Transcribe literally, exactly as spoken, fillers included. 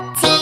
Lotty.